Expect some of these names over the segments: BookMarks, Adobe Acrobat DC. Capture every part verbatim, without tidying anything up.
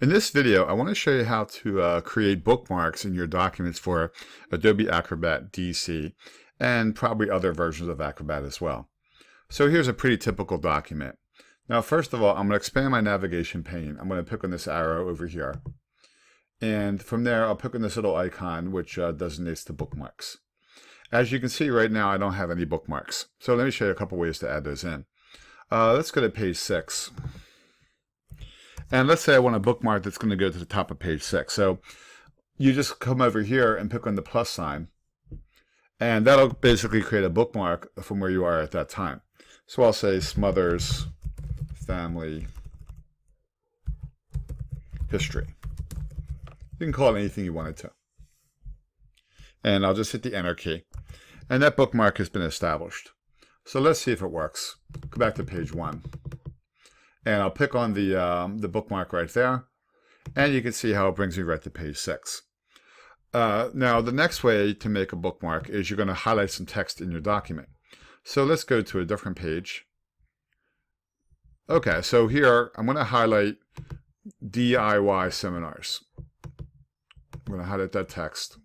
In this video, I want to show you how to uh, create bookmarks in your documents for Adobe Acrobat D C and probably other versions of Acrobat as well. So here's a pretty typical document. Now, first of all, I'm going to expand my navigation pane. I'm going to pick on this arrow over here. And from there, I'll pick on this little icon, which uh, designates the bookmarks. As you can see right now, I don't have any bookmarks. So let me show you a couple ways to add those in. Uh, let's go to page six. And let's say I want a bookmark that's going to go to the top of page six. So you just come over here and pick on the plus sign. And that'll basically create a bookmark from where you are at that time. So I'll say Smothers Family History. You can call it anything you wanted to. And I'll just hit the Enter key. And that bookmark has been established. So let's see if it works. Go back to page one. And I'll pick on the, um, the bookmark right there. And you can see how it brings me right to page six. Uh, now, the next way to make a bookmark is you're going to highlight some text in your document. So let's go to a different page. Okay, so here I'm going to highlight D I Y seminars. I'm going to highlight that text.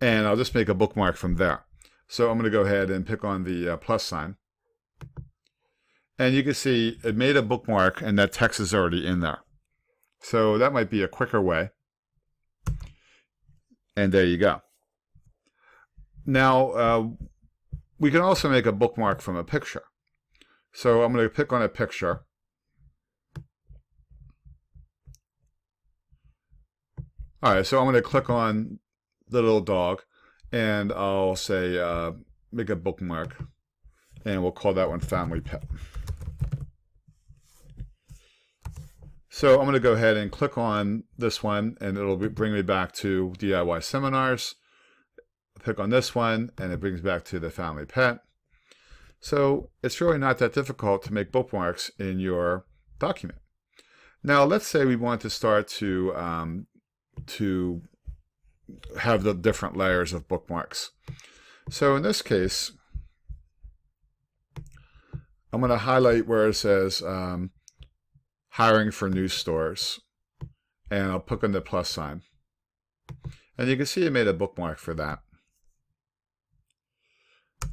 And I'll just make a bookmark from there. So I'm going to go ahead and pick on the uh, plus sign. And you can see it made a bookmark and that text is already in there. So that might be a quicker way. And there you go. Now, uh, we can also make a bookmark from a picture. So I'm going to pick on a picture. All right, so I'm going to click on the little dog and I'll say, uh, make a bookmark. And we'll call that one Family Pet. So I'm going to go ahead and click on this one, and it'll bring me back to D I Y seminars. Click on this one, and it brings back to the Family Pet. So it's really not that difficult to make bookmarks in your document. Now, let's say we want to start to, um, to have the different layers of bookmarks. So in this case, I'm going to highlight where it says, um, hiring for new stores, and I'll pick on the plus sign. And you can see I made a bookmark for that.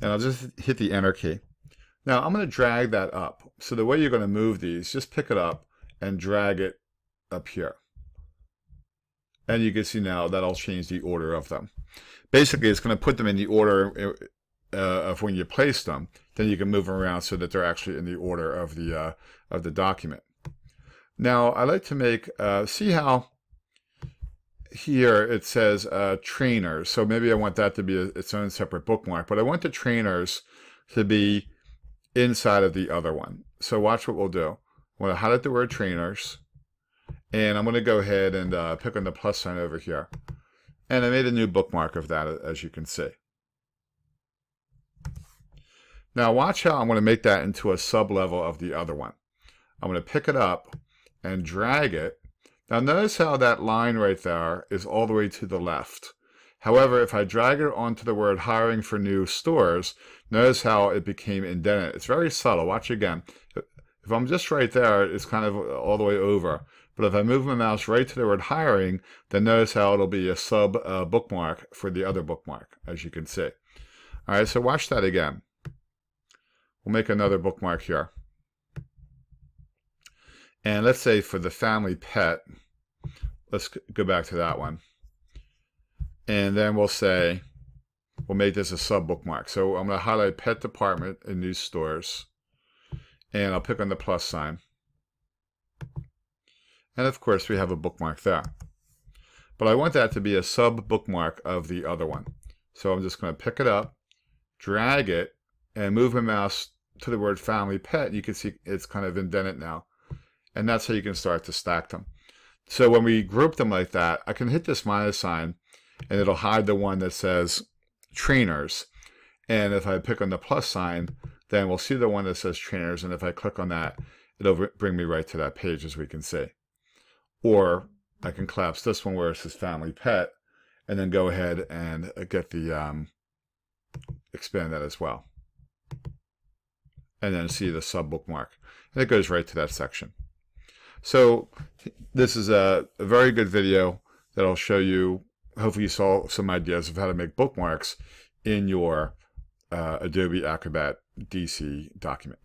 And I'll just hit the Enter key. Now I'm going to drag that up. So the way you're going to move these, just pick it up and drag it up here. And you can see now that'll change the order of them. Basically, it's going to put them in the order uh, of when you place them. Then you can move them around so that they're actually in the order of the, uh, of the document. Now, I like to make, uh, see how here it says uh, trainers. So maybe I want that to be a, its own separate bookmark, but I want the trainers to be inside of the other one. So watch what we'll do. I'm going to highlight the word trainers, and I'm going to go ahead and uh, pick on the plus sign over here. And I made a new bookmark of that, as you can see. Now watch how I'm going to make that into a sub-level of the other one. I'm going to pick it up and drag it. Now notice how that line right there is all the way to the left. However, if I drag it onto the word hiring for new stores, notice how it became indented. It's very subtle. Watch again. If I'm just right there, it's kind of all the way over. But if I move my mouse right to the word hiring, then notice how it'll be a sub uh, bookmark for the other bookmark, as you can see. All right, so watch that again. We'll make another bookmark here. And let's say for the Family Pet, let's go back to that one. And then we'll say, we'll make this a sub bookmark. So I'm going to highlight Pet Department in New Stores. And I'll pick on the plus sign. And of course, we have a bookmark there. But I want that to be a sub bookmark of the other one. So I'm just going to pick it up, drag it, and move my mouse to the word Family Pet. You can see it's kind of indented now. And that's how you can start to stack them. So when we group them like that, I can hit this minus sign and it'll hide the one that says trainers. And if I pick on the plus sign, then we'll see the one that says trainers. And if I click on that, it'll bring me right to that page, as we can see. Or I can collapse this one where it says Family Pet and then go ahead and get the, um, expand that as well. And then see the sub bookmark. And it goes right to that section. So this is a, a very good video that I'll show you. Hopefully you saw some ideas of how to make bookmarks in your uh, Adobe Acrobat D C document.